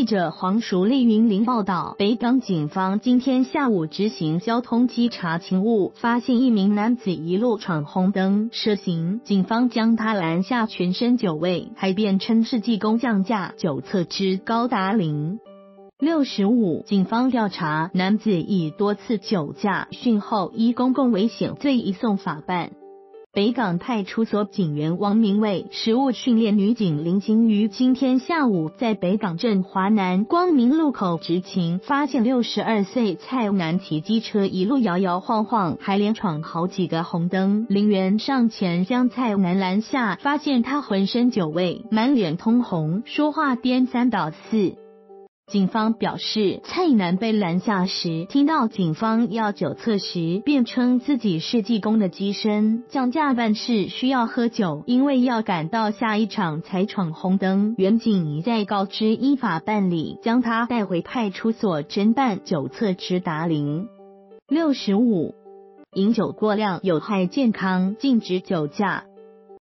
记者黄淑丽云林报道，北港警方今天下午执行交通稽查勤务，发现一名男子一路闯红灯涉刑，警方将他拦下，全身酒味，还辩称是技工降价，酒测值高达0.65，警方调查，男子以多次酒驾、讯后依公共危险罪移送法办。北港派出所警员王明卫、实务训练女警林金瑜今天下午在北港镇华南光明路口执勤，发现62岁蔡男骑机车一路摇摇晃晃，还连闯好几个红灯。林员上前将蔡男拦下，发现他浑身酒味，满脸通红，说话颠三倒四。警方表示，蔡男被拦下时，听到警方要酒测时，便称自己是技工的机身，降价办事需要喝酒，因为要赶到下一场才闯红灯。原警已在告知依法办理，将他带回派出所侦办，酒测值达0.65。饮酒过量有害健康，禁止酒驾。